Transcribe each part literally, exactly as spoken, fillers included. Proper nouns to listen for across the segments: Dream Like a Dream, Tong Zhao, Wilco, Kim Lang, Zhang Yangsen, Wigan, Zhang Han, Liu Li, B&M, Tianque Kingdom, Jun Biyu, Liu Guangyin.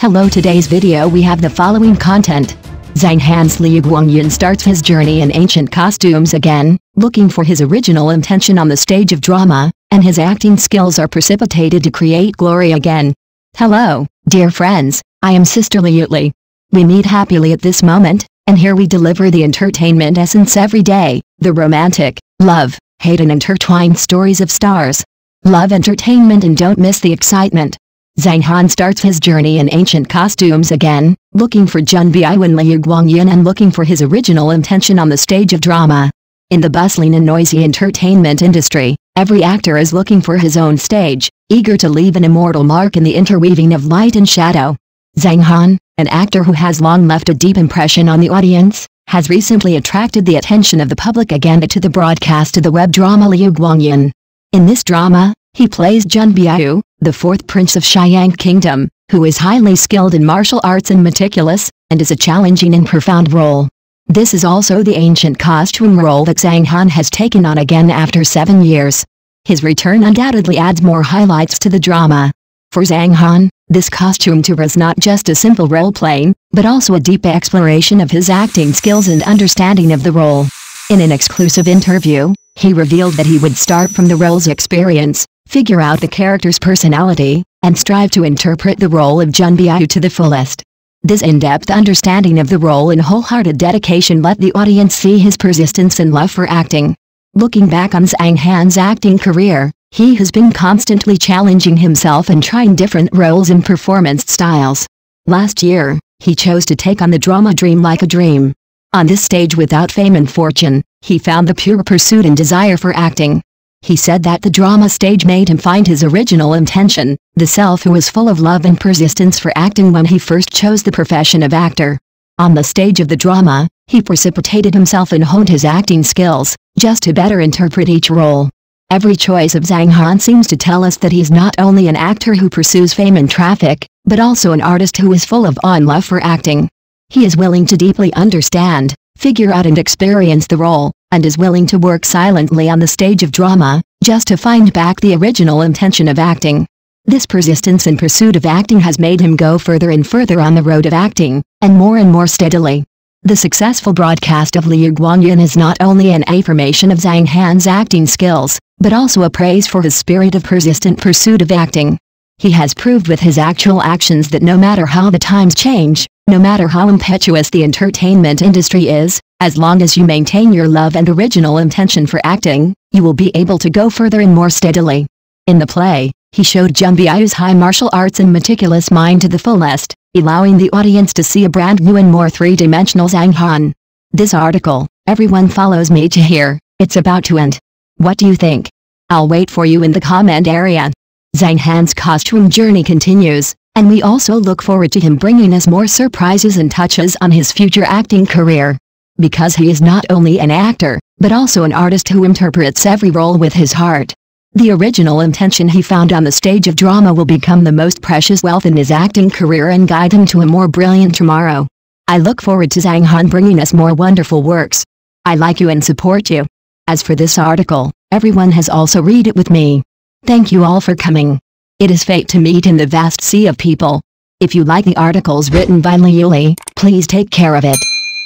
Hello, today's video we have the following content. Zhang Han's Liu Guangyin starts his journey in ancient costumes again, looking for his original intention on the stage of drama, and his acting skills are precipitated to create glory again. Hello, dear friends, I am Sister Liu Li. We meet happily at this moment, and here we deliver the entertainment essence every day, the romantic, love, hate and intertwined stories of stars. Love entertainment and don't miss the excitement. Zhang Han starts his journey in ancient costumes again, looking for Jun Biyu and Liu Guangyin and looking for his original intention on the stage of drama. In the bustling and noisy entertainment industry, every actor is looking for his own stage, eager to leave an immortal mark in the interweaving of light and shadow. Zhang Han, an actor who has long left a deep impression on the audience, has recently attracted the attention of the public again to the broadcast of the web drama Liu Guangyin. In this drama, he plays Jun Biyu, the fourth prince of Tianque Kingdom, who is highly skilled in martial arts and meticulous, and is a challenging and profound role. This is also the ancient costume role that Zhang Han has taken on again after seven years. His return undoubtedly adds more highlights to the drama. For Zhang Han, this costume tour is not just a simple role-playing, but also a deep exploration of his acting skills and understanding of the role. In an exclusive interview, he revealed that he would start from the role's experience, figure out the character's personality, and strive to interpret the role of Jun Biyu to the fullest. This in-depth understanding of the role and wholehearted dedication let the audience see his persistence and love for acting. Looking back on Zhang Han's acting career, he has been constantly challenging himself and trying different roles and performance styles. Last year, he chose to take on the drama Dream Like a Dream. On this stage without fame and fortune, he found the pure pursuit and desire for acting. He said that the drama stage made him find his original intention, the self who was full of love and persistence for acting when he first chose the profession of actor. On the stage of the drama, he precipitated himself and honed his acting skills, just to better interpret each role. Every choice of Zhang Han seems to tell us that he's not only an actor who pursues fame and traffic, but also an artist who is full of awe and love for acting. He is willing to deeply understand, figure out and experience the role, and is willing to work silently on the stage of drama, just to find back the original intention of acting. This persistence and pursuit of acting has made him go further and further on the road of acting, and more and more steadily. The successful broadcast of Liu Guangyin is not only an affirmation of Zhang Han's acting skills, but also a praise for his spirit of persistent pursuit of acting. He has proved with his actual actions that no matter how the times change, no matter how impetuous the entertainment industry is, as long as you maintain your love and original intention for acting, you will be able to go further and more steadily. In the play, he showed Jun Biyu's high martial arts and meticulous mind to the fullest, allowing the audience to see a brand new and more three-dimensional Zhang Han. This article, everyone follows me to here, it's about to end. What do you think? I'll wait for you in the comment area. Zhang Han's costume journey continues, and we also look forward to him bringing us more surprises and touches on his future acting career. Because he is not only an actor, but also an artist who interprets every role with his heart. The original intention he found on the stage of drama will become the most precious wealth in his acting career and guide him to a more brilliant tomorrow. I look forward to Zhang Han bringing us more wonderful works. I like you and support you. As for this article, everyone has also read it with me. Thank you all for coming. It is fate to meet in the vast sea of people. If you like the articles written by Liu Li, please take care of it.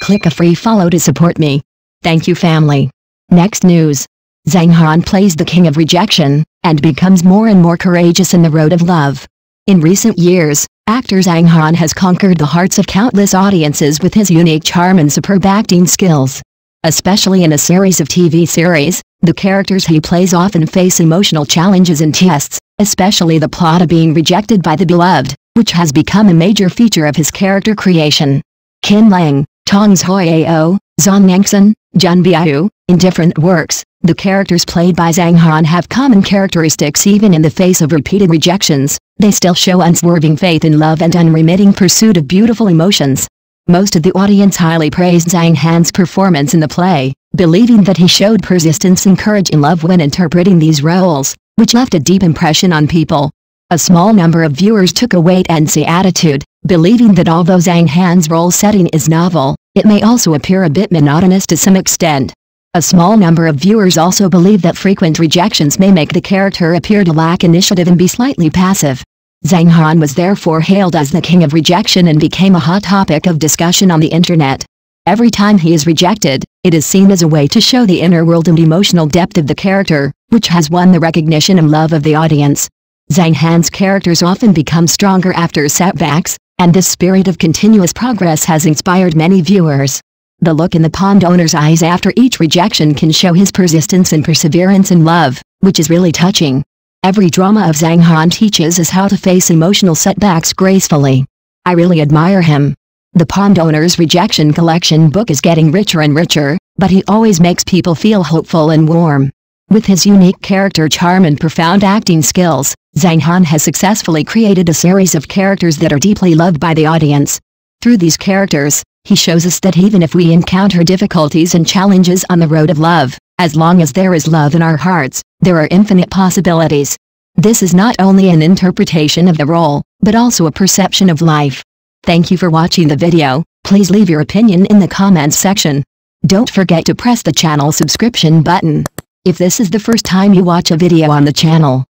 Click a free follow to support me. Thank you, family. Next news. Zhang Han plays the king of rejection, and becomes more and more courageous in the road of love. In recent years, actor Zhang Han has conquered the hearts of countless audiences with his unique charm and superb acting skills. Especially in a series of T V series, the characters he plays often face emotional challenges and tests, especially the plot of being rejected by the beloved, which has become a major feature of his character creation. Kim Lang, Tong Zhao, Zhang Yangsen, Jun Biyu, in different works, the characters played by Zhang Han have common characteristics even in the face of repeated rejections, they still show unswerving faith in love and unremitting pursuit of beautiful emotions. Most of the audience highly praised Zhang Han's performance in the play, believing that he showed persistence and courage in love when interpreting these roles, which left a deep impression on people. A small number of viewers took a wait-and-see attitude, believing that although Zhang Han's role setting is novel, it may also appear a bit monotonous to some extent. A small number of viewers also believe that frequent rejections may make the character appear to lack initiative and be slightly passive. Zhang Han was therefore hailed as the king of rejection and became a hot topic of discussion on the internet. Every time he is rejected, it is seen as a way to show the inner world and emotional depth of the character, which has won the recognition and love of the audience. Zhang Han's characters often become stronger after setbacks, and this spirit of continuous progress has inspired many viewers. The look in the pond owner's eyes after each rejection can show his persistence and perseverance in love, which is really touching. Every drama of Zhang Han teaches us how to face emotional setbacks gracefully. I really admire him. The pond owner's rejection collection book is getting richer and richer, but he always makes people feel hopeful and warm. With his unique character charm and profound acting skills, Zhang Han has successfully created a series of characters that are deeply loved by the audience. Through these characters, he shows us that even if we encounter difficulties and challenges on the road of love, as long as there is love in our hearts, there are infinite possibilities. This is not only an interpretation of the role, but also a perception of life. Thank you for watching the video. Please leave your opinion in the comments section. Don't forget to press the channel subscription button. If this is the first time you watch a video on the channel,